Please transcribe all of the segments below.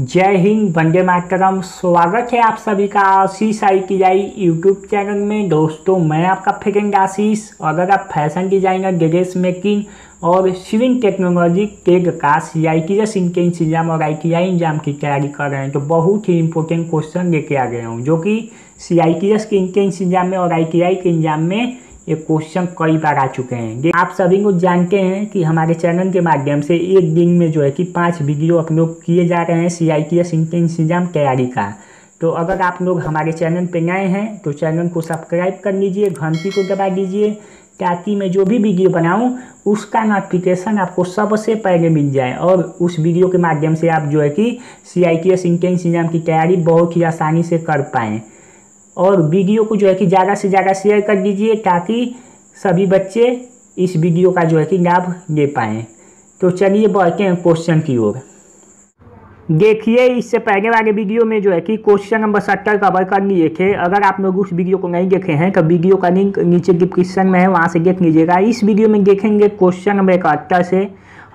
जय हिंद, वंदे मातरम। स्वागत है आप सभी का Ashish I T I YouTube channel में। दोस्तों, मैं आपका फ्रेंड आशीष। अगर आप फैशन डिजाइनर, ड्रेस मेकिंग और सिविल टेक्नोलॉजी टेग का CITS एंट्रेंस एग्जाम और ITI एग्जाम की तैयारी कर रहे हैं तो बहुत ही इंपॉर्टेंट क्वेश्चन लेके आ गया हूँ, जो कि CITS के एंट्रेंस एग्जाम में और ITI के एग्जाम में ये क्वेश्चन कई बार आ चुके हैं। आप सभी को जानते हैं कि हमारे चैनल के माध्यम से एक दिन में जो है कि 5 वीडियो अपलोड किए जा रहे हैं CITS एंट्रेंस एग्जाम तैयारी का। तो अगर आप लोग हमारे चैनल पर नए हैं तो चैनल को सब्सक्राइब कर लीजिए, घंटी को दबा दीजिए, ताकि मैं जो भी वीडियो बनाऊँ उसका नोटिफिकेशन आपको सबसे पहले मिल जाए और उस वीडियो के माध्यम से आप जो है कि CITS एंट्रेंस एग्जाम की तैयारी बहुत ही आसानी से कर पाएँ। और वीडियो को जो है कि ज़्यादा से ज़्यादा शेयर कर दीजिए ताकि सभी बच्चे इस वीडियो का जो है कि लाभ ले पाएँ। तो चलिए बढ़ते हैं क्वेश्चन की ओर। देखिए, इससे पहले वाले वीडियो में जो है कि क्वेश्चन नंबर 70 कवर कर लिए थे। अगर आप लोग उस वीडियो को नहीं देखे हैं तो वीडियो का लिंक नीचे डिस्क्रिप्शन में है, वहाँ से देख लीजिएगा। इस वीडियो में देखेंगे क्वेश्चन नंबर 71 से।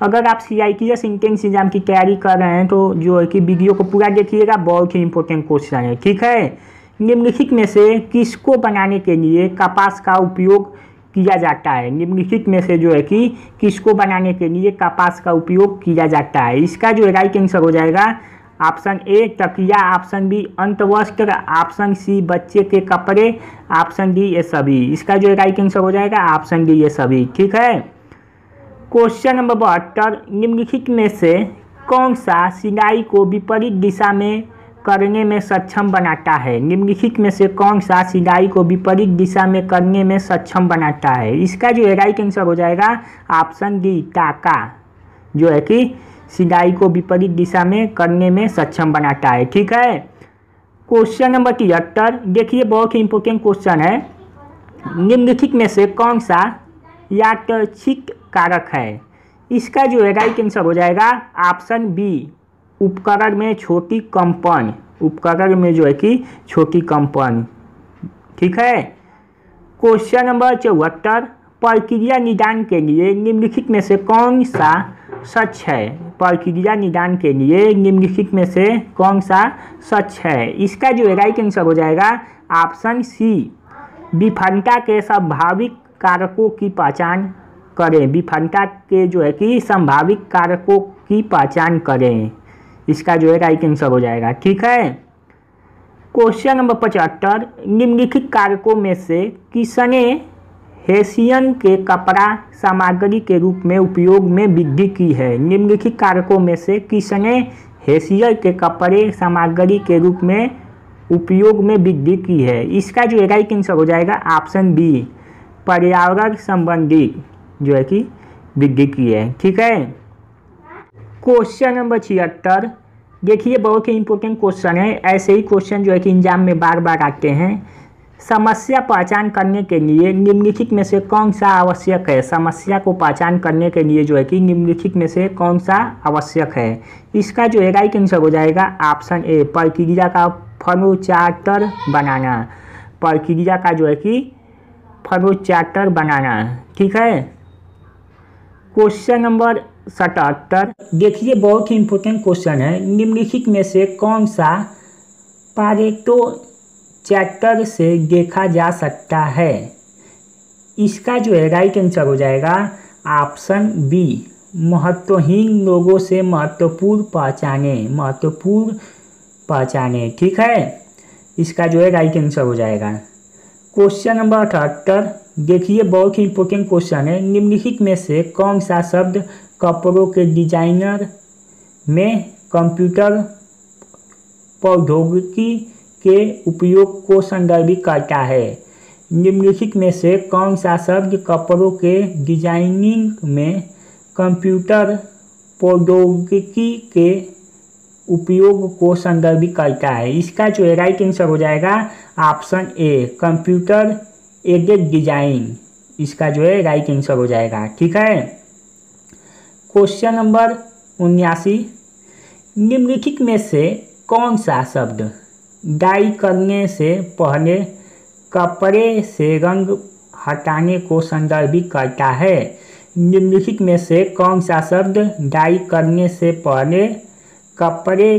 अगर आप CITS एंट्रेंस एग्जाम की तैयारी कर रहे हैं तो जो है कि वीडियो को पूरा देखिएगा, बहुत ही इंपॉर्टेंट क्वेश्चन है, ठीक है। निम्नलिखित में से किसको बनाने के लिए कपास का उपयोग किया जाता है? निम्नलिखित में से जो है कि किसको बनाने के लिए कपास का उपयोग किया जाता है? इसका जो राइट आंसर हो जाएगा ऑप्शन ए तकिया, ऑप्शन बी अंतवस्त्र, ऑप्शन सी बच्चे के कपड़े, ऑप्शन डी ये सभी। इसका जो राइट आंसर हो जाएगा ऑप्शन डी ये सभी, ठीक है। क्वेश्चन नंबर 72, निम्नलिखित में से कौन सा सिलाई को विपरीत दिशा में करने में सक्षम बनाता है? निम्नलिखित में से कौन सा सिलाई को विपरीत दिशा में करने में सक्षम बनाता है? इसका जो राइट आंसर हो जाएगा ऑप्शन डी टाका, जो है कि सिलाई को विपरीत दिशा में करने में सक्षम बनाता है, ठीक है। क्वेश्चन नंबर 73, देखिए बहुत ही इंपॉर्टेंट क्वेश्चन है। निम्नलिखित में से कौन सा यादृच्छिक कारक है? इसका जो राइट आंसर हो जाएगा ऑप्शन बी उपकरण में छोटी कंपन, उपकरण में जो है कि छोटी कंपन, ठीक है। क्वेश्चन नंबर 74, प्रक्रिया निदान के लिए निम्नलिखित में से कौन सा सच है? प्रक्रिया निदान के लिए निम्नलिखित में से कौन सा सच है? इसका जो राइट आंसर हो जाएगा ऑप्शन सी विफलता के स्वाभाविक कारकों की पहचान करें, विफलता के जो है कि संभाविक कारकों की पहचान करें। इसका जो है राइट आंसर हो जाएगा, ठीक है। क्वेश्चन नंबर 75, निम्नलिखित कारकों में से किसने हेसियन के कपड़ा सामग्री के रूप में उपयोग में वृद्धि की है? निम्नलिखित कारकों में से किसने हेसियन के कपड़े सामग्री के रूप में उपयोग में वृद्धि की है? इसका जो है राइट आंसर हो जाएगा ऑप्शन बी पर्यावरण संबंधी जो है कि वृद्धि की है, ठीक है। क्वेश्चन नंबर 76, देखिए बहुत ही इंपॉर्टेंट क्वेश्चन है। ऐसे ही क्वेश्चन जो है कि एग्जाम में बार बार आते हैं। समस्या पहचान करने के लिए निम्नलिखित में से कौन सा आवश्यक है? समस्या को पहचान करने के लिए जो है कि निम्नलिखित में से कौन सा आवश्यक है? इसका जो है राइट आंसर हो जाएगा ऑप्शन ए प्रक्रिया का फ्लो चार्टर बनाना, प्रक्रिया का जो है कि फ्लो चार्टर बनाना, ठीक है। क्वेश्चन नंबर 77, देखिए बहुत ही इंपॉर्टेंट क्वेश्चन है। निम्नलिखित में से कौन सा पारेटो चार्टर से देखा जा सकता है? इसका जो है राइट आंसर हो जाएगा ऑप्शन बी महत्वहीन लोगों से महत्वपूर्ण पहचाने, महत्वपूर्ण पहचाने, ठीक है। इसका जो है राइट आंसर हो जाएगा। क्वेश्चन नंबर 78, देखिए बहुत ही इंपॉर्टेंट क्वेश्चन है। निम्नलिखित में से कौन सा शब्द कपड़ों के डिजाइनर में कंप्यूटर प्रौद्योगिकी के उपयोग को संदर्भित करता है? निम्नलिखित में से कौन सा शब्द कपड़ों के डिजाइनिंग में कंप्यूटर प्रौद्योगिकी के उपयोग को संदर्भित करता है? इसका जो है राइट आंसर हो जाएगा option A computer aided design. इसका जो है राइट आंसर हो जाएगा, ठीक है। क्वेश्चन नंबर 79, निम्नलिखित में से कौन सा शब्द डाई करने से पहले कपड़े से रंग हटाने को संदर्भित करता है? निम्नलिखित में से कौन सा शब्द डाई करने से पहले कपड़े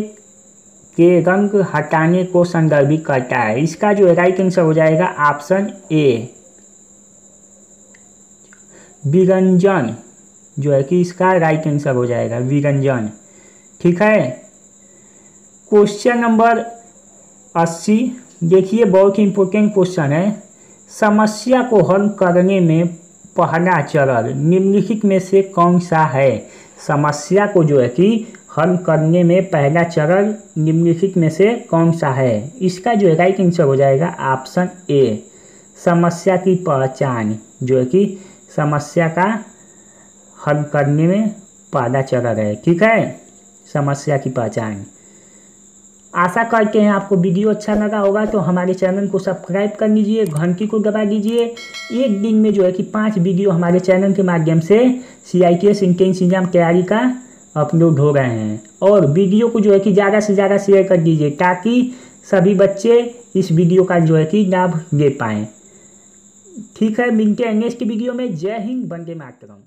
के रंग हटाने को संदर्भित करता है। इसका जो राइट आंसर हो जाएगा ऑप्शन ए विरंजन, जो है कि इसका राइट आंसर हो जाएगा विरंजन। ठीक है, क्वेश्चन नंबर 80 देखिए बहुत ही इंपॉर्टेंट क्वेश्चन है। समस्या को हल करने में पहला चरण निम्नलिखित में से कौन सा है? समस्या को जो है कि हल करने में पहला चरण निम्नलिखित में से कौन सा है? इसका जो है राइट आंसर हो जाएगा ऑप्शन ए समस्या की पहचान, जो है कि समस्या का हल करने में पहला चरण है। ठीक है, समस्या की पहचान। आशा करते हैं आपको वीडियो अच्छा लगा होगा, तो हमारे चैनल को सब्सक्राइब कर लीजिए, घंटी को दबा दीजिए। एक दिन में जो है कि 5 वीडियो हमारे चैनल के माध्यम से CITS एंट्रेंस एग्जाम तैयारी का अपलोड हो रहे हैं, और वीडियो को जो है कि ज़्यादा से ज़्यादा शेयर कर दीजिए ताकि सभी बच्चे इस वीडियो का जो है कि लाभ ले पाएँ। ठीक है, मिलते हैं नेक्स्ट वीडियो में। जय हिंद, वंदे मातरम।